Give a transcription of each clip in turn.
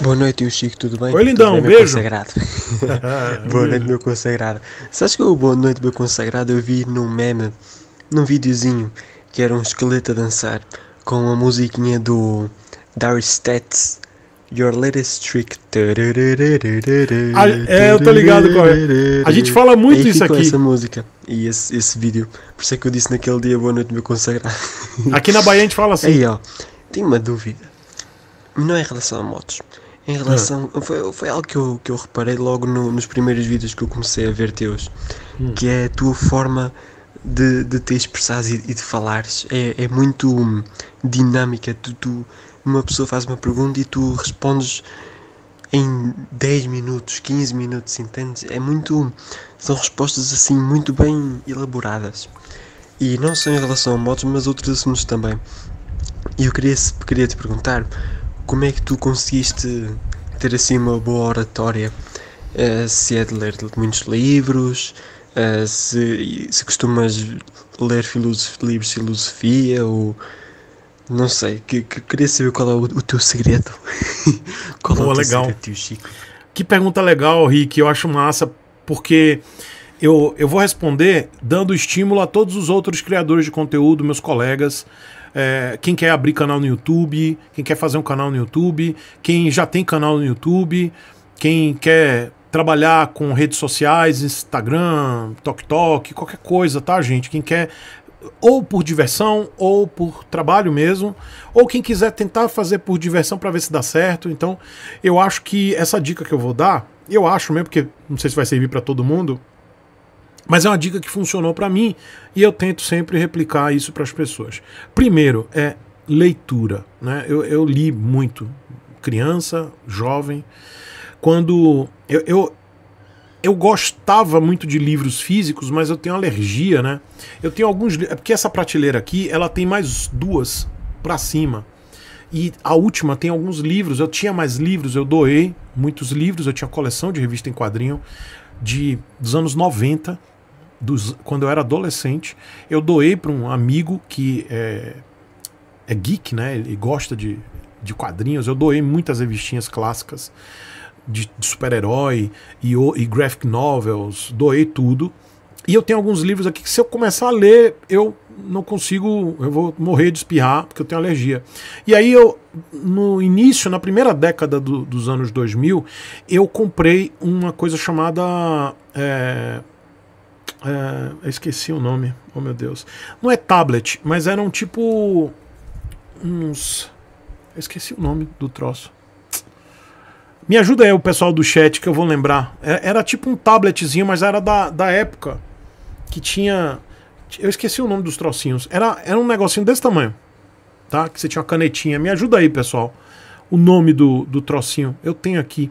Boa noite, Tio Chico, tudo bem? Oi, lindão, bem, um beijo. Consagrado. Boa noite, meu consagrado. Sabes que o Boa Noite, meu consagrado, eu vi num meme, num videozinho, que era um esqueleto a dançar, com uma musiquinha do Daristat's Your latest trick. Eu tô ligado qual é. A gente fala muito isso aqui. Essa música e esse vídeo. Por isso é que eu disse naquele dia, boa noite, meu consagrado. Aqui na Bahia a gente fala assim. Aí, ó, tenho uma dúvida. Não é em relação a motos. Em relação... Foi algo que eu reparei logo nos primeiros vídeos que eu comecei a ver teus. Que é a tua forma de te expressares e de falares. É muito dinâmica. Tu uma pessoa faz uma pergunta e tu respondes em 10 minutos, 15 minutos, entendes? É muito... São respostas assim muito bem elaboradas. E não só em relação a motos, mas outros assuntos também. E eu queria te perguntar, como é que tu conseguiste ter assim uma boa oratória? Se é de ler muitos livros, se costumas ler livros de filosofia ou... Não sei, queria saber qual é o teu segredo. Qual é o teu segredo, Tio Chico? Que pergunta legal, Rick. Eu acho massa, porque eu vou responder dando estímulo a todos os outros criadores de conteúdo, meus colegas. Quem quer abrir canal no YouTube, quem quer fazer um canal no YouTube, quem já tem canal no YouTube, quem quer trabalhar com redes sociais, Instagram, TikTok, qualquer coisa, tá, gente? Quem quer... ou por diversão, ou por trabalho mesmo, ou quem quiser tentar fazer por diversão para ver se dá certo. Então, eu acho que essa dica que eu vou dar, eu acho mesmo, porque não sei se vai servir para todo mundo, mas é uma dica que funcionou para mim e eu tento sempre replicar isso para as pessoas. Primeiro é leitura, né? Eu li muito, criança, jovem, quando eu gostava muito de livros físicos, mas eu tenho alergia, né? Eu tenho alguns... É porque essa prateleira aqui, ela tem mais duas pra cima. E a última tem alguns livros. Eu tinha mais livros, eu doei muitos livros. Eu tinha coleção de revista em quadrinho dos anos 90, quando eu era adolescente. Eu doei para um amigo que é geek, né? Ele gosta de quadrinhos. Eu doei muitas revistinhas clássicas de super-herói e graphic novels, doei tudo. E eu tenho alguns livros aqui que, se eu começar a ler, eu não consigo, eu vou morrer de espirrar, porque eu tenho alergia. E aí eu, no início, na primeira década dos anos 2000, eu comprei uma coisa chamada... eu esqueci o nome, oh meu Deus. Não é tablet, mas era um tipo... Eu esqueci o nome do troço. Me ajuda aí o pessoal do chat que eu vou lembrar. Era tipo um tabletzinho, mas era da época que tinha... Eu esqueci o nome dos trocinhos. Era um negocinho desse tamanho, tá? Que você tinha uma canetinha. Me ajuda aí, pessoal, o nome do trocinho. Eu tenho aqui.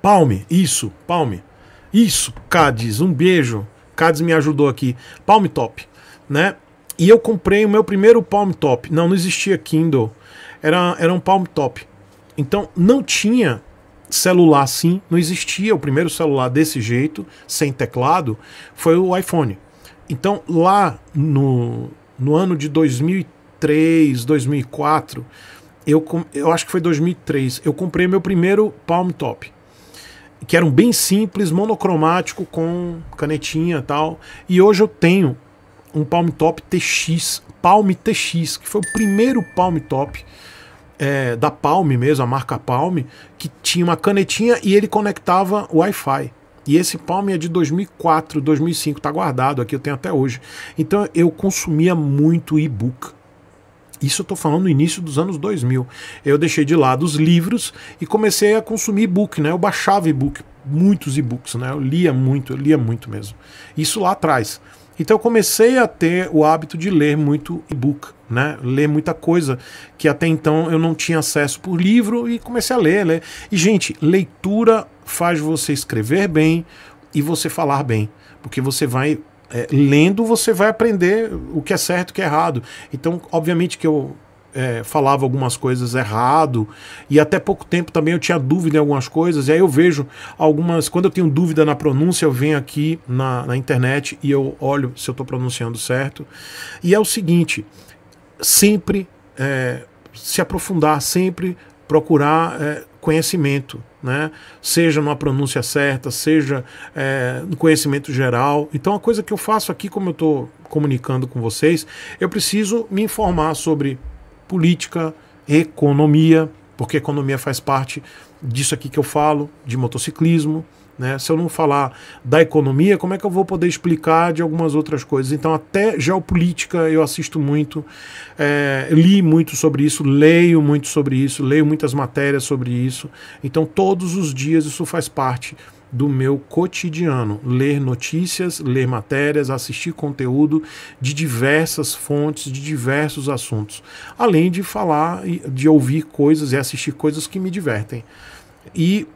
Palme, isso, Palme. Isso, Cádiz, um beijo. Cádiz me ajudou aqui. Palme Top, né? E eu comprei o meu primeiro Palme Top. Não existia Kindle. Era um Palme Top. Então não tinha celular assim, não existia. O primeiro celular desse jeito, sem teclado, foi o iPhone. Então lá no ano de 2003, 2004, eu acho que foi 2003, eu comprei meu primeiro Palm Top, que era um bem simples, monocromático, com canetinha e tal. E hoje eu tenho um Palm Top TX, Palm TX, que foi o primeiro Palm Top da Palme mesmo, a marca Palme, que tinha uma canetinha e ele conectava o Wi-Fi. E esse Palme é de 2004, 2005, tá guardado aqui, eu tenho até hoje. Então eu consumia muito e-book. Isso eu tô falando no início dos anos 2000. Eu deixei de lado os livros e comecei a consumir e-book, né? Eu baixava e-book, muitos e-books, né? Eu lia muito mesmo. Isso lá atrás. Então eu comecei a ter o hábito de ler muito e-book, né? Ler muita coisa que até então eu não tinha acesso por livro, e comecei a ler. E, gente, leitura faz você escrever bem e você falar bem, porque você vai lendo, você vai aprender o que é certo, o que é errado. Então, obviamente que eu falava algumas coisas errado, e até pouco tempo também eu tinha dúvida em algumas coisas, e aí eu vejo algumas... Quando eu tenho dúvida na pronúncia, eu venho aqui na internet e eu olho se eu estou pronunciando certo. E é o seguinte, sempre se aprofundar, sempre procurar conhecimento, né? Seja numa pronúncia certa, seja no conhecimento geral. Então a coisa que eu faço aqui, como eu estou comunicando com vocês, eu preciso me informar sobre política, economia, porque economia faz parte disso aqui que eu falo, de motociclismo, né? Se eu não falar da economia, como é que eu vou poder explicar de algumas outras coisas? Então até geopolítica eu assisto muito, li muito sobre isso, leio muito sobre isso, leio muitas matérias sobre isso. Então todos os dias isso faz parte do meu cotidiano, ler notícias, ler matérias, assistir conteúdo de diversas fontes, de diversos assuntos, além de falar, de ouvir coisas e assistir coisas que me divertem. E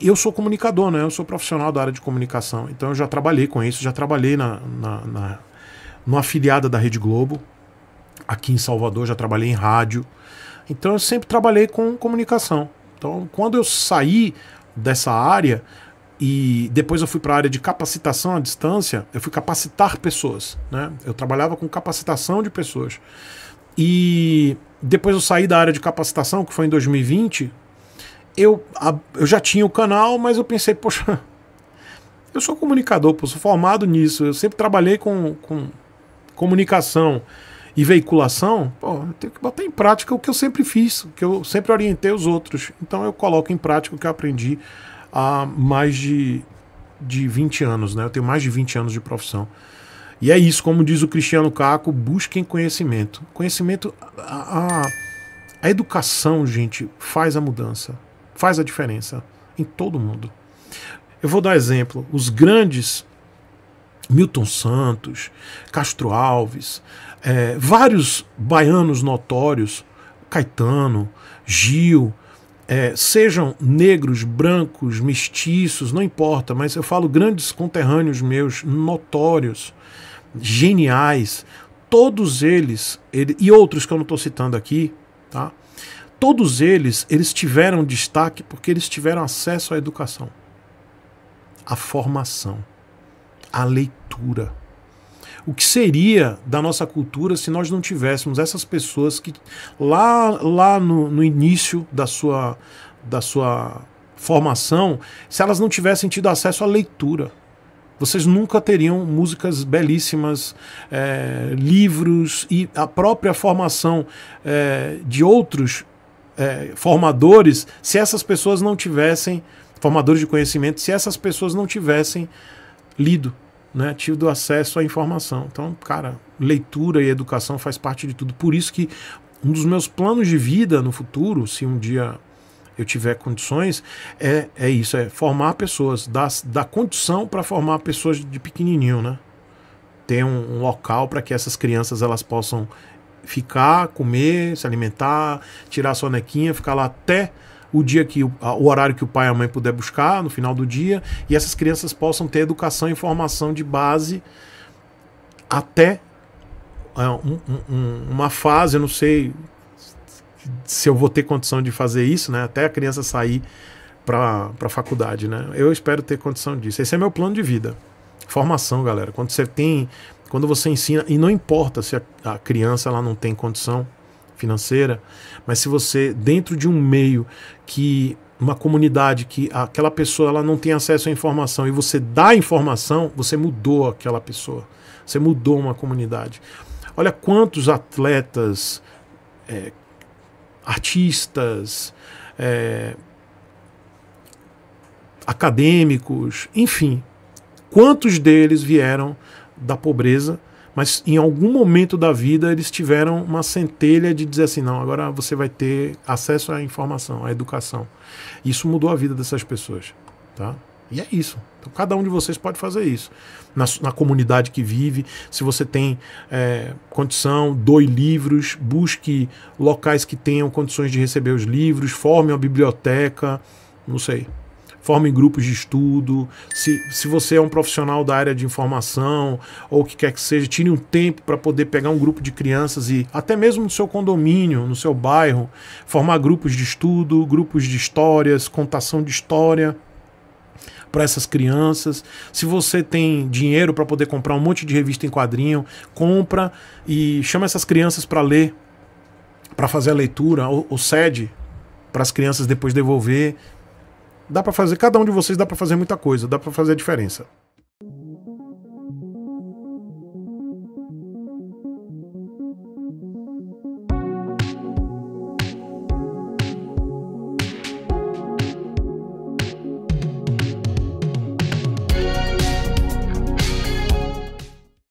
eu sou comunicador, né? Eu sou profissional da área de comunicação, então eu já trabalhei com isso, já trabalhei numa afiliada da Rede Globo, aqui em Salvador, já trabalhei em rádio, então eu sempre trabalhei com comunicação. Então quando eu saí dessa área, e depois eu fui para a área de capacitação à distância, eu fui capacitar pessoas, né? Eu trabalhava com capacitação de pessoas. E depois eu saí da área de capacitação, que foi em 2020, eu já tinha o canal, mas eu pensei, poxa, eu sou comunicador, pô, sou formado nisso, eu sempre trabalhei com comunicação e veiculação, pô, eu tenho que botar em prática o que eu sempre fiz, o que eu sempre orientei os outros. Então eu coloco em prática o que eu aprendi há mais de 20 anos, né? Eu tenho mais de 20 anos de profissão. E é isso, como diz o Cristiano Caco, busquem conhecimento. Conhecimento, a educação, gente, faz a mudança, faz a diferença em todo mundo. Eu vou dar exemplo, os grandes, Milton Santos, Castro Alves, vários baianos notórios, Caetano, Gil, sejam negros, brancos, mestiços, não importa, mas eu falo grandes conterrâneos meus, notórios, geniais, todos eles e outros que eu não estou citando aqui, tá? Todos eles tiveram destaque porque eles tiveram acesso à educação, à formação, à leitura. O que seria da nossa cultura se nós não tivéssemos essas pessoas que lá no início da sua formação, se elas não tivessem tido acesso à leitura? Vocês nunca teriam músicas belíssimas, livros, e a própria formação de outros formadores, se essas pessoas não tivessem, formadores de conhecimento, se essas pessoas não tivessem lido, né, tido acesso à informação. Então, cara, leitura e educação faz parte de tudo. Por isso que um dos meus planos de vida no futuro, se um dia eu tiver condições, é isso, é formar pessoas, dar condição para formar pessoas de pequenininho, né? Ter um local para que essas crianças elas possam ficar, comer, se alimentar, tirar a sonequinha, ficar lá até o dia que o horário que o pai e a mãe puder buscar, no final do dia, e essas crianças possam ter educação e formação de base até uma fase, eu não sei se eu vou ter condição de fazer isso, né? Até a criança sair para a faculdade, né? Eu espero ter condição disso. Esse é meu plano de vida. Formação, galera. Quando você ensina, e não importa se a criança ela não tem condição financeira, mas se você, dentro de um meio, que uma comunidade, que aquela pessoa ela não tem acesso à informação e você dá informação, você mudou aquela pessoa, você mudou uma comunidade. Olha quantos atletas, artistas, acadêmicos, enfim, quantos deles vieram da pobreza, mas em algum momento da vida eles tiveram uma centelha de dizer assim, não, agora você vai ter acesso à informação, à educação. Isso mudou a vida dessas pessoas, tá? E é isso. Então cada um de vocês pode fazer isso. Na comunidade que vive, se você tem condição, doe livros, busque locais que tenham condições de receber os livros, forme uma biblioteca, não sei. Formem grupos de estudo, se você é um profissional da área de informação ou o que quer que seja, tire um tempo para poder pegar um grupo de crianças e até mesmo no seu condomínio, no seu bairro, formar grupos de estudo, grupos de histórias, contação de história para essas crianças. Se você tem dinheiro para poder comprar um monte de revista em quadrinho, compra e chama essas crianças para ler, para fazer a leitura, ou cede para as crianças depois devolver. Dá para fazer, cada um de vocês dá para fazer muita coisa, dá para fazer a diferença.